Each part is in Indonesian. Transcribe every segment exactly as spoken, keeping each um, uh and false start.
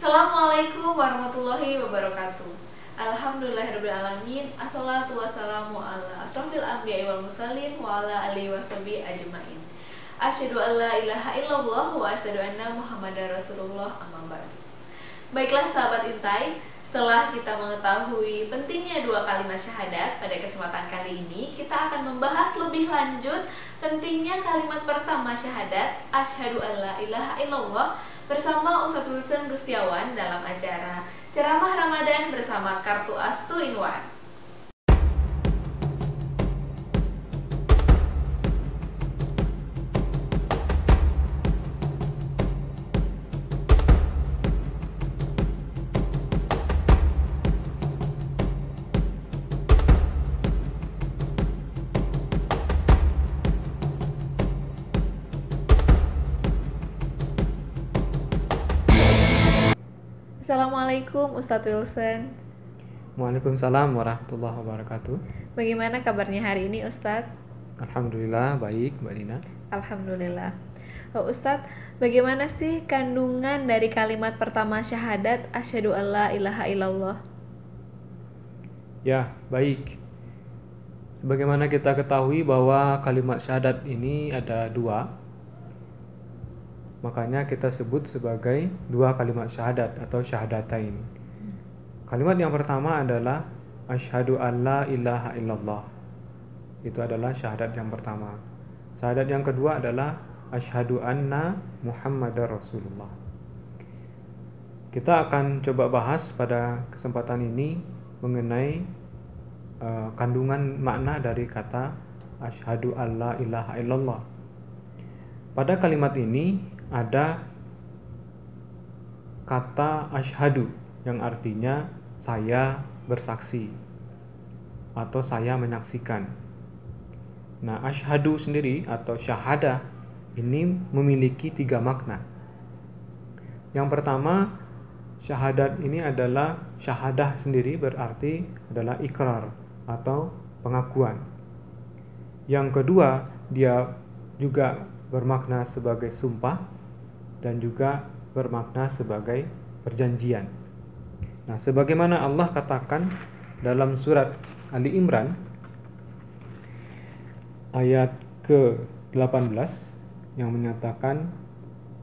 Assalamualaikum warahmatullahi wabarakatuh. Alhamdulillahirrahmanirrahim. Assalatu wassalamu ala asrofil anbiya wal mursalin wa ala alihi washabihi ajma'in. Ashadu al la ilaha illa l-Lah wa ashadu anna muhammadar rasulullah, amma ba'du. Baiklah sahabat intai, setelah kita mengetahui pentingnya dua kalimat syahadat, pada kesempatan kali ini kita akan membahas lebih lanjut pentingnya kalimat pertama syahadat, ashadu al la ilaha illallah, bersama Ustad Willson Gustiawan dalam acara Ceramah Ramadhan Bersama Kartu As two in one. Assalamualaikum Ustad Willson. Waalaikumsalam warahmatullahi wabarakatuh. Bagaimana kabarnya hari ini Ustad? Alhamdulillah baik Mbak Dina. Alhamdulillah. Oh, Ustad, bagaimana sih kandungan dari kalimat pertama syahadat asyhadu an la ilaha illallah? Ya, baik. Sebagaimana kita ketahui bahwa kalimat syahadat ini ada dua, makanya kita sebut sebagai dua kalimat syahadat atau syahadatain. Kalimat yang pertama adalah asyhadu an la ilaha illallah. Itu adalah syahadat yang pertama. Syahadat yang kedua adalah asyhadu anna muhammadar rasulullah. Kita akan coba bahas pada kesempatan ini mengenai uh, kandungan makna dari kata asyhadu an la ilaha illallah. Pada kalimat ini ada kata asyhadu yang artinya saya bersaksi atau saya menyaksikan. Nah, asyhadu sendiri atau syahadah ini memiliki tiga makna. Yang pertama, syahadat ini adalah syahadah sendiri berarti adalah ikrar atau pengakuan. Yang kedua, dia juga bermakna sebagai sumpah dan juga bermakna sebagai perjanjian. Nah, sebagaimana Allah katakan dalam surat Ali Imran ayat ke delapan belas yang menyatakan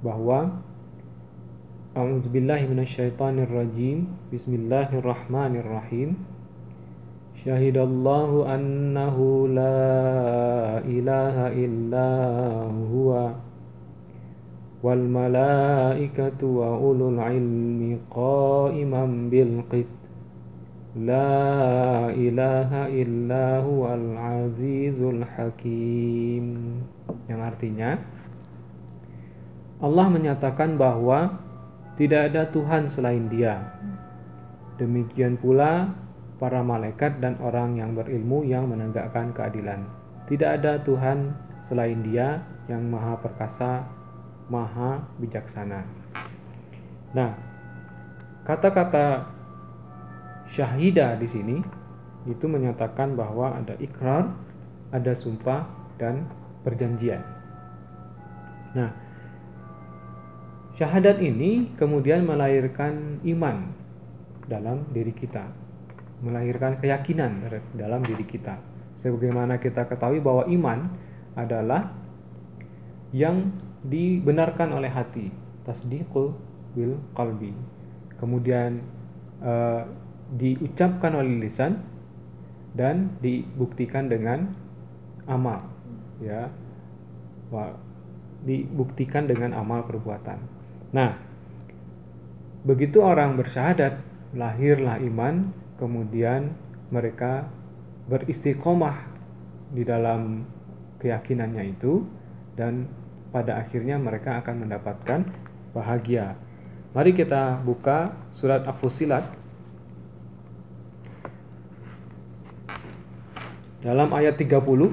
bahwa A'udzubillahi minasyaitonirrajim, bismillahirrahmanirrahim. Syahidallahu annahu la ilaha illa huwa wal malaikatu wa ulul ilmi qa'iman bil qist. La ilaha illa huwal azizul hakim. Yang artinya Allah menyatakan bahwa tidak ada Tuhan selain Dia. Demikian pula para malaikat dan orang yang berilmu yang menegakkan keadilan. Tidak ada Tuhan selain Dia yang maha perkasa, maha bijaksana. Nah, kata-kata syahida di sini itu menyatakan bahwa ada ikrar, ada sumpah dan perjanjian. Nah, syahadat ini kemudian melahirkan iman dalam diri kita, melahirkan keyakinan dalam diri kita. Sebagaimana kita ketahui bahwa iman adalah yang dibenarkan oleh hati, tasdiqul bil qalbi, kemudian eh, diucapkan oleh lisan dan dibuktikan dengan amal, ya, dibuktikan dengan amal perbuatan. Nah, begitu orang bersyahadat, lahirlah iman. Kemudian mereka beristiqomah di dalam keyakinannya itu, dan pada akhirnya mereka akan mendapatkan bahagia. Mari kita buka surat Fussilat. Dalam ayat tiga puluh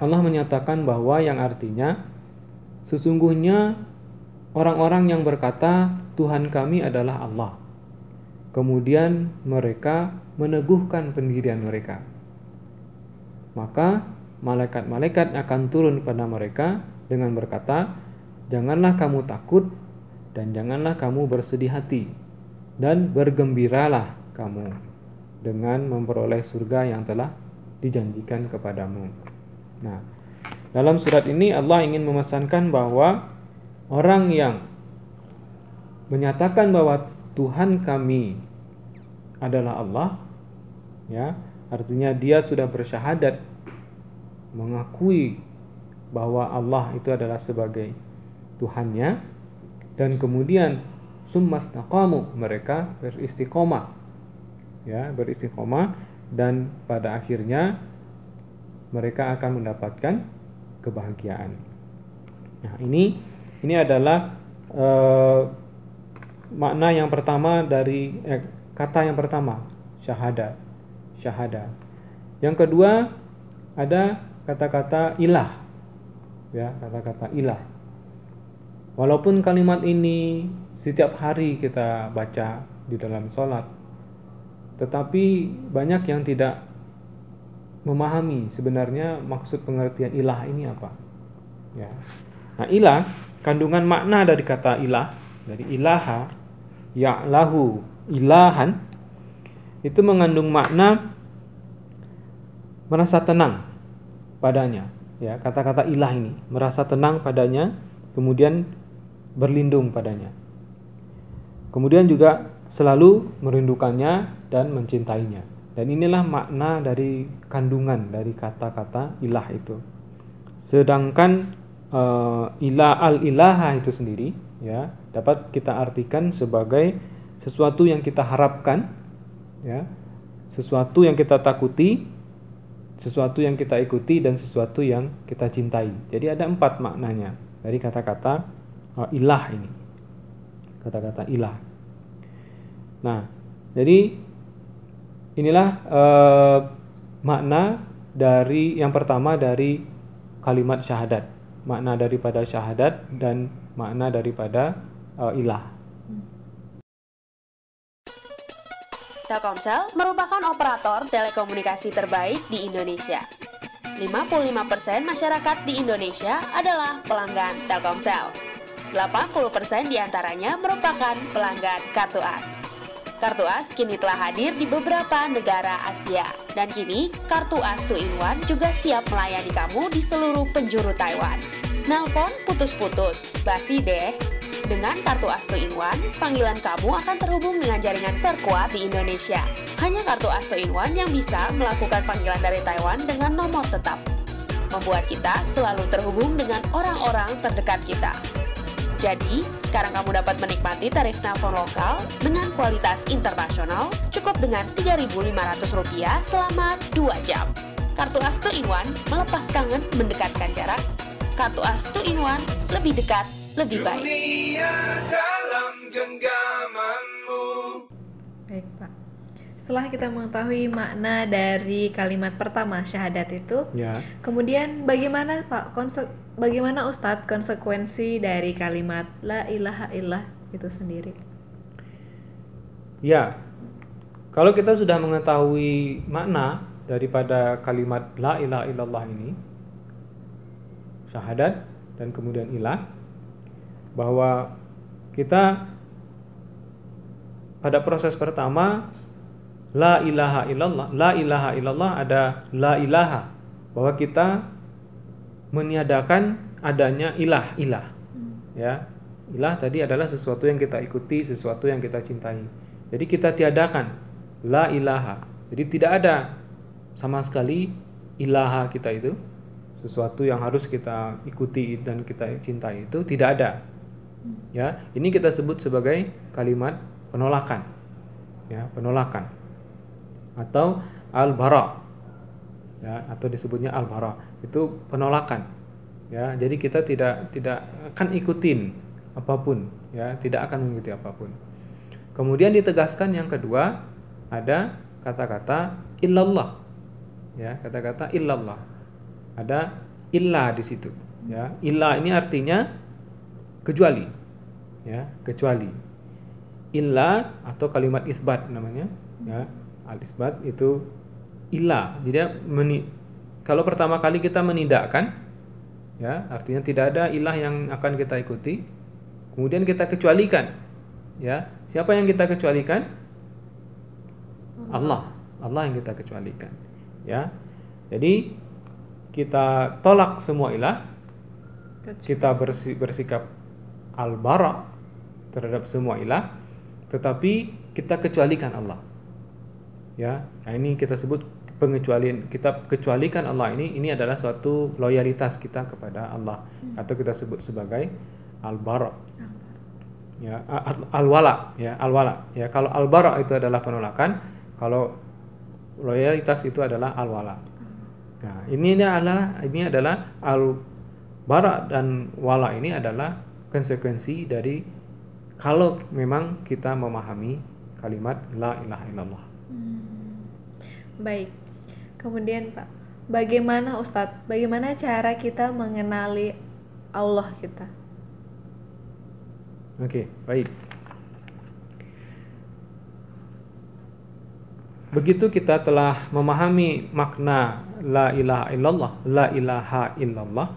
Allah menyatakan bahwa yang artinya sesungguhnya orang-orang yang berkata Tuhan kami adalah Allah, kemudian mereka meneguhkan pendirian mereka, maka malaikat-malaikat akan turun pada mereka dengan berkata, janganlah kamu takut dan janganlah kamu bersedih hati, dan bergembiralah kamu dengan memperoleh surga yang telah dijanjikan kepadamu. Nah, dalam surat ini Allah ingin memesankan bahwa orang yang menyatakan bahwa Tuhan kami adalah Allah, ya, artinya dia sudah bersyahadat, mengakui bahwa Allah itu adalah sebagai Tuhannya, dan kemudian summastaqamu, mereka beristiqomah, ya, beristiqomah, dan pada akhirnya mereka akan mendapatkan kebahagiaan. Nah, ini ini adalah eh, makna yang pertama dari eh, kata yang pertama, syahadat, syahadat. Yang kedua ada kata-kata ilah, ya, kata-kata ilah. Walaupun kalimat ini setiap hari kita baca di dalam sholat, tetapi banyak yang tidak memahami sebenarnya maksud pengertian ilah ini apa, ya. Nah, ilah, kandungan makna dari kata ilah, dari ilaha, ya'lahu, ilahan, itu mengandung makna merasa tenang padanya, ya, kata-kata ilah ini, merasa tenang padanya, kemudian berlindung padanya, kemudian juga selalu merindukannya dan mencintainya. Dan inilah makna dari kandungan dari kata-kata ilah itu. Sedangkan uh, ilah al-ilaha itu sendiri, ya, dapat kita artikan sebagai sesuatu yang kita harapkan, ya, sesuatu yang kita takuti, sesuatu yang kita ikuti, dan sesuatu yang kita cintai. Jadi ada empat maknanya dari kata-kata uh, ilah ini, kata-kata ilah. Nah, jadi inilah eh, makna dari yang pertama dari kalimat syahadat, makna daripada syahadat dan makna daripada eh, ilah. Telkomsel merupakan operator telekomunikasi terbaik di Indonesia. lima puluh lima persen masyarakat di Indonesia adalah pelanggan Telkomsel. delapan puluh persen diantaranya merupakan pelanggan Kartu As. Kartu As kini telah hadir di beberapa negara Asia. Dan kini, Kartu As two in one juga siap melayani kamu di seluruh penjuru Taiwan. Nelpon putus-putus, basi deh. Dengan Kartu As two in one, panggilan kamu akan terhubung dengan jaringan terkuat di Indonesia. Hanya Kartu As two in one yang bisa melakukan panggilan dari Taiwan dengan nomor tetap. Membuat kita selalu terhubung dengan orang-orang terdekat kita. Jadi, sekarang kamu dapat menikmati tarif telepon lokal dengan kualitas internasional cukup dengan tiga ribu lima ratus rupiah selama dua jam. Kartu As two in one melepas kangen, mendekatkan jarak. Kartu As two in one lebih dekat, lebih baik. Dunia dalam genggamanmu. Baik, Pak. Setelah kita mengetahui makna dari kalimat pertama, syahadat itu, ya. Kemudian bagaimana, Pak, konsep Bagaimana Ustadz konsekuensi dari kalimat la ilaha illallah itu sendiri? Ya, kalau kita sudah mengetahui makna daripada kalimat la ilaha illallah ini, syahadat dan kemudian ilah, bahwa kita pada proses pertama la ilaha illallah, la ilaha illallah ada la ilaha, bahwa kita meniadakan adanya ilah, ilah, ya, ilah tadi adalah sesuatu yang kita ikuti, sesuatu yang kita cintai. Jadi kita tiadakan la ilaha. Jadi tidak ada sama sekali ilaha kita itu, sesuatu yang harus kita ikuti dan kita cintai itu tidak ada. Ya, ini kita sebut sebagai kalimat penolakan, ya, penolakan atau al-bara. Ya, atau disebutnya al-bara, itu penolakan, ya. Jadi kita tidak tidak akan ikutin apapun, ya, tidak akan mengikuti apapun. Kemudian ditegaskan yang kedua ada kata-kata illallah, ya, kata-kata illallah, ada illa di situ, ya. Illa ini artinya kecuali, ya, kecuali. Illa atau kalimat isbat namanya, ya, al-isbat itu ilah. Jadi meni, kalau pertama kali kita menidakkan, ya, artinya tidak ada ilah yang akan kita ikuti. Kemudian kita kecualikan, ya. Siapa yang kita kecualikan? Allah. Allah yang kita kecualikan, ya. Jadi kita tolak semua ilah, kita bersikap al-bara terhadap semua ilah, tetapi kita kecualikan Allah, ya. Nah, ini kita sebut pengecualian. Kita kecualikan Allah ini ini adalah suatu loyalitas kita kepada Allah, atau kita sebut sebagai al-bara, ya, al-wala, ya, al-wala, ya. Kalau al-bara itu adalah penolakan, kalau loyalitas itu adalah al-wala. Nah, ini adalah ini adalah al-bara dan wala ini adalah konsekuensi dari kalau memang kita memahami kalimat la ilaha illallah. Hmm. Baik. Kemudian Pak, bagaimana Ustadz? Bagaimana cara kita mengenali Allah kita? Oke, okay, baik. Begitu kita telah memahami makna la ilaha illallah, la ilaha illallah,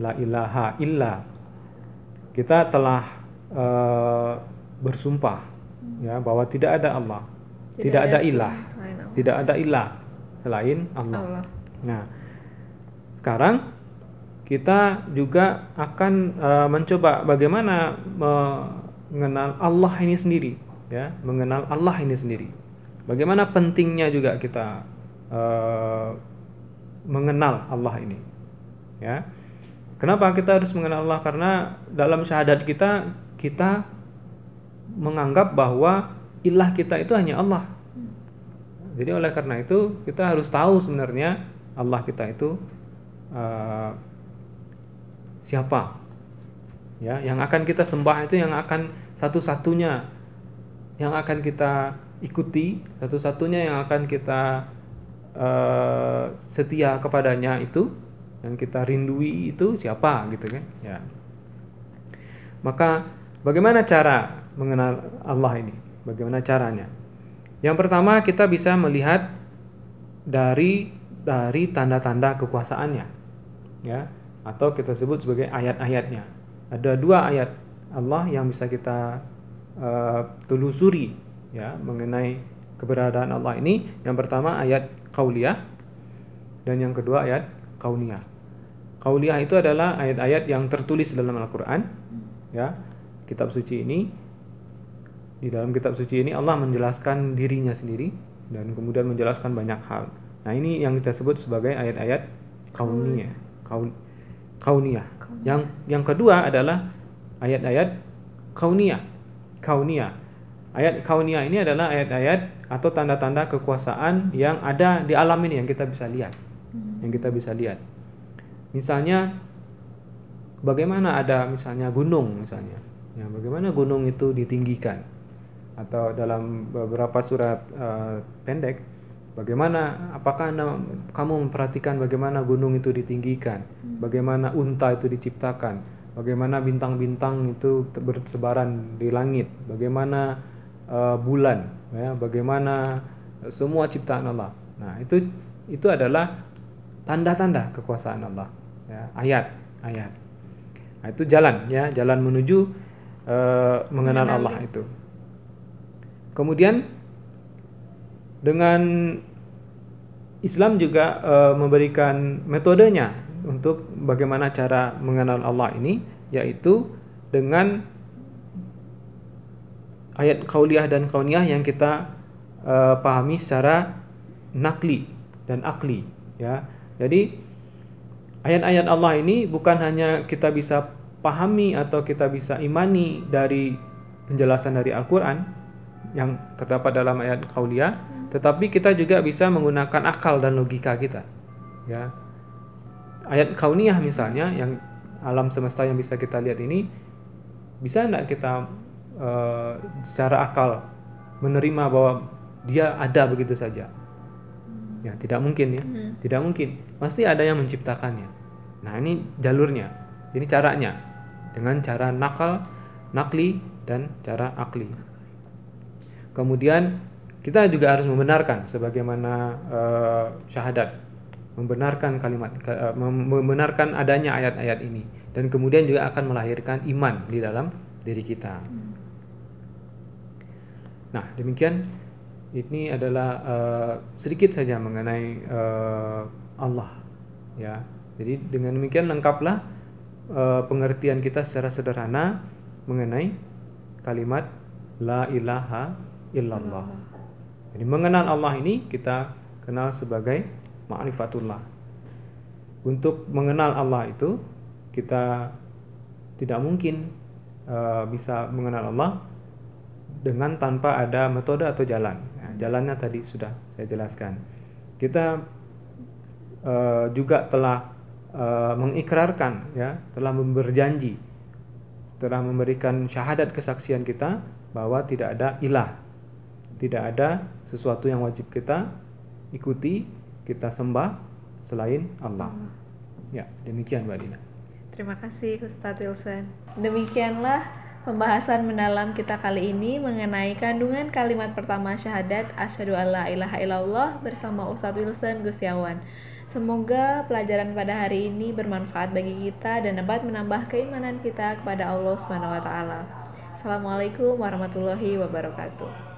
la ilaha illa. Kita telah uh, bersumpah, ya, bahwa tidak ada Allah, tidak, tidak ada ilah, tidak ada ilah selain Allah. Allah. Nah, sekarang kita juga akan uh, mencoba bagaimana mengenal Allah ini sendiri, ya, mengenal Allah ini sendiri. Bagaimana pentingnya juga kita uh, mengenal Allah ini, ya. Kenapa kita harus mengenal Allah? Karena dalam syahadat kita, kita menganggap bahwa ilah kita itu hanya Allah. Jadi oleh karena itu kita harus tahu sebenarnya Allah kita itu uh, siapa, ya. Yang akan kita sembah itu yang akan satu-satunya, yang akan kita ikuti, satu-satunya yang akan kita uh, setia kepadanya itu, yang kita rindui itu siapa, gitu kan, ya. Maka bagaimana cara mengenal Allah ini? Bagaimana caranya? Yang pertama, kita bisa melihat dari dari tanda-tanda kekuasaannya, ya, atau kita sebut sebagai ayat-ayatnya. Ada dua ayat Allah yang bisa kita uh, telusuri, ya, mengenai keberadaan Allah ini. Yang pertama ayat qauliyah, dan yang kedua ayat kauniyah. Qauliyah itu adalah ayat-ayat yang tertulis dalam Al-Qur'an, ya, kitab suci ini. Di dalam kitab suci ini Allah menjelaskan dirinya sendiri dan kemudian menjelaskan banyak hal. Nah, ini yang kita sebut sebagai ayat-ayat kauniyah. Kaun kauniyah. Yang yang kedua adalah ayat-ayat kauniyah. Kauniyah. Ayat kauniyah ini adalah ayat-ayat atau tanda-tanda kekuasaan yang ada di alam ini, yang kita bisa lihat, yang kita bisa lihat. Misalnya, bagaimana ada misalnya gunung misalnya, ya, bagaimana gunung itu ditinggikan, atau dalam beberapa surat uh, pendek, bagaimana, apakah anda, kamu memperhatikan bagaimana gunung itu ditinggikan, bagaimana unta itu diciptakan, bagaimana bintang-bintang itu bersebaran di langit, bagaimana Uh, bulan, ya, bagaimana semua ciptaan Allah. Nah, itu itu adalah tanda-tanda kekuasaan Allah, ya, ayat-ayat. Nah, itu jalan, ya, jalan menuju uh, mengenal Mengenali. Allah itu. Kemudian dengan Islam juga uh, memberikan metodenya untuk bagaimana cara mengenal Allah ini, yaitu dengan ayat qauliyah dan kauniyah yang kita uh, pahami secara nakli dan akli, ya. Jadi ayat-ayat Allah ini bukan hanya kita bisa pahami atau kita bisa imani dari penjelasan dari Al-Qur'an yang terdapat dalam ayat qauliyah, tetapi kita juga bisa menggunakan akal dan logika kita, ya. Ayat kauniyah misalnya, yang alam semesta yang bisa kita lihat ini, bisa enggak kita Uh, secara akal menerima bahwa dia ada begitu saja? Ya, tidak mungkin, ya, hmm. tidak mungkin. Pasti ada yang menciptakannya. Nah, ini jalurnya, ini caranya, dengan cara nakal, nakli, dan cara akli. Kemudian kita juga harus membenarkan, sebagaimana uh, syahadat membenarkan kalimat, uh, membenarkan adanya ayat-ayat ini, dan kemudian juga akan melahirkan iman di dalam diri kita. Hmm. Nah, demikian ini adalah uh, sedikit saja mengenai uh, Allah, ya. Jadi dengan demikian lengkaplah uh, pengertian kita secara sederhana mengenai kalimat la ilaha illallah. Jadi mengenal Allah ini kita kenal sebagai ma'rifatullah. Untuk mengenal Allah itu kita tidak mungkin uh, bisa mengenal Allah dengan tanpa ada metode atau jalan. Nah, jalannya tadi sudah saya jelaskan. Kita uh, juga telah uh, mengikrarkan, ya, telah berjanji, telah memberikan syahadat kesaksian kita bahwa tidak ada ilah, tidak ada sesuatu yang wajib kita ikuti, kita sembah selain Allah. Ya, demikian Mbak Dina. Terima kasih Ustadz Willson. Demikianlah pembahasan mendalam kita kali ini mengenai kandungan kalimat pertama syahadat ashadu al la ilaha illa l-Lah bersama Ustadz Willson Gustiawan. Semoga pelajaran pada hari ini bermanfaat bagi kita dan dapat menambah keimanan kita kepada Allah subhanahu wa taala. Assalamualaikum warahmatullahi wabarakatuh.